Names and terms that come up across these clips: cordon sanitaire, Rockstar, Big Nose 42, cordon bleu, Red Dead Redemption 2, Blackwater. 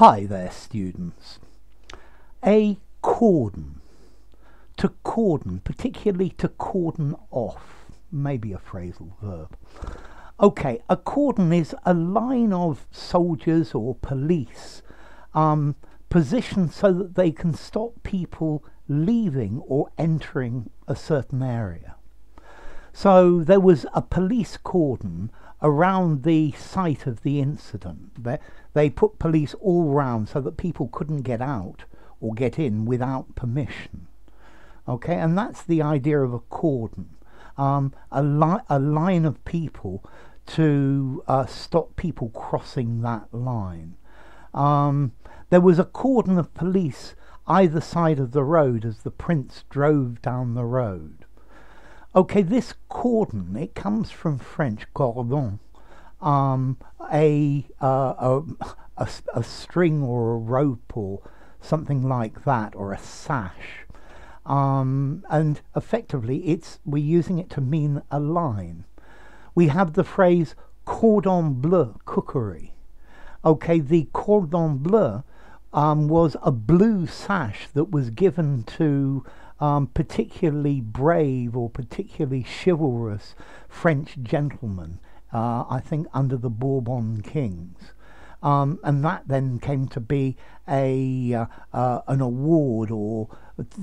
Hi there, students. A cordon. To cordon, particularly to cordon off, maybe a phrasal verb. Okay, a cordon is a line of soldiers or police positioned so that they can stop people leaving or entering a certain area. So there was a police cordon around the site of the incident. They put police all round so that people couldn't get out or get in without permission. Okay, and that's the idea of a cordon, a line of people to stop people crossing that line. There was a cordon of police either side of the road as the prince drove down the road. Okay, this cordon, it comes from French cordon, a string or a rope or something like that, or a sash, and effectively we're using it to mean a line. We have the phrase cordon bleu cookery. Okay, the cordon bleu was a blue sash that was given to particularly brave or particularly chivalrous French gentlemen, I think under the Bourbon kings, and that then came to be an award, or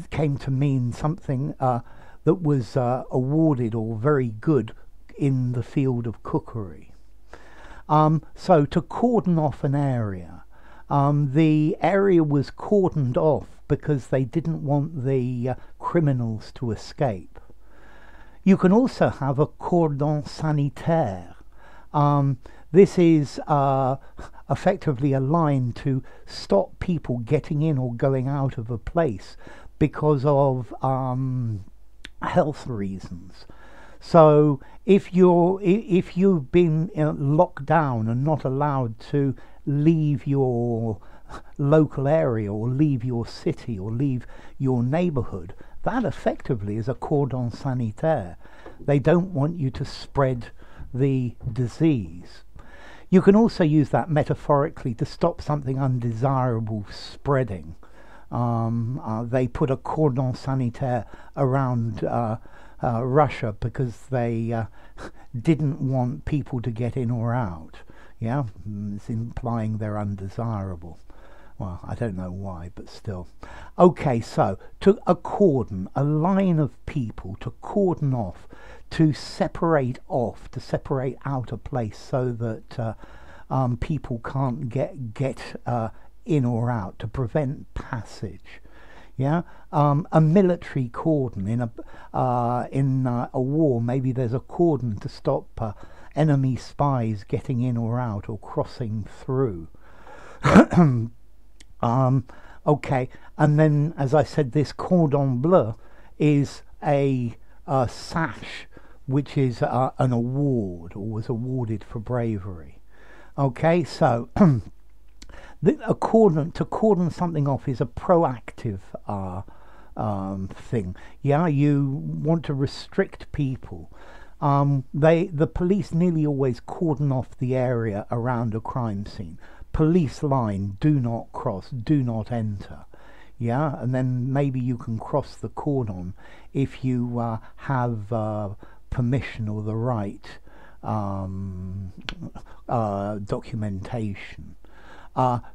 came to mean something that was awarded or very good in the field of cookery. So to cordon off an area, the area was cordoned off because they didn't want the criminals to escape. You can also have a cordon sanitaire. This is effectively a line to stop people getting in or going out of a place because of health reasons. So if you've been locked down and not allowed to leave your local area or leave your city or leave your neighborhood, that effectively is a cordon sanitaire. They don't want you to spread the disease. You can also use that metaphorically to stop something undesirable spreading. They put a cordon sanitaire around Russia because they didn't want people to get in or out. Yeah, it's implying they're undesirable. Well, I don't know why, but still. Okay, so to a cordon, a line of people, to cordon off, to separate off, to separate out a place so that people can't get in or out, to prevent passage. Yeah, a military cordon in a war. Maybe there's a cordon to stop enemy spies getting in or out or crossing through. Okay, and then, as I said, this cordon bleu is a sash, which is an award, or was awarded for bravery. Okay, so to cordon something off is a proactive thing. Yeah, you want to restrict people. The police nearly always cordon off the area around a crime scene. Police line, do not cross, do not enter. Yeah, and then maybe you can cross the cordon if you have permission or the right documentation.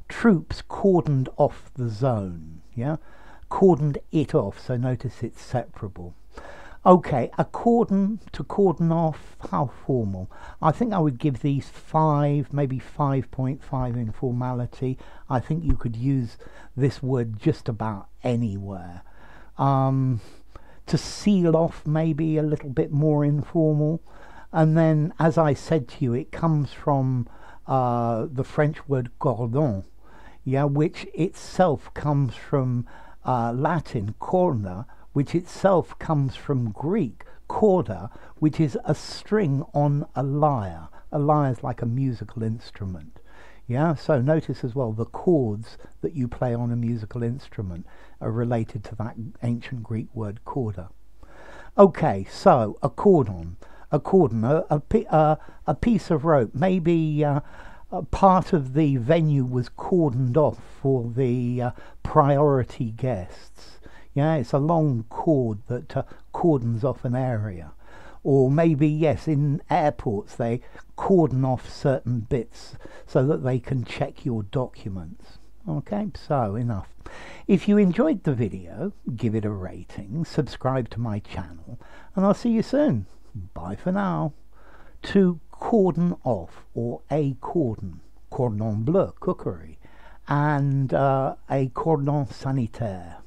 Troops cordoned off the zone. Yeah, cordoned it off, so notice it's separable. Okay, a cordon, to cordon off, how formal? I think I would give these 5, maybe 5.5 in formality. I think you could use this word just about anywhere. To seal off, maybe a little bit more informal. And then, as I said to you, it comes from the French word cordon, yeah, which itself comes from Latin, corda, which itself comes from Greek, corda, which is a string on a lyre. A lyre is like a musical instrument. Yeah, so notice as well the chords that you play on a musical instrument are related to that ancient Greek word corda. Okay, so a cordon, a piece of rope, maybe part of the venue was cordoned off for the priority guests. Yeah, it's a long cord that cordons off an area. Or maybe, yes, in airports they cordon off certain bits so that they can check your documents. Okay, so enough. If you enjoyed the video, give it a rating, subscribe to my channel, and I'll see you soon. Bye for now. To cordon off, or a cordon, cordon bleu cookery, and a cordon sanitaire.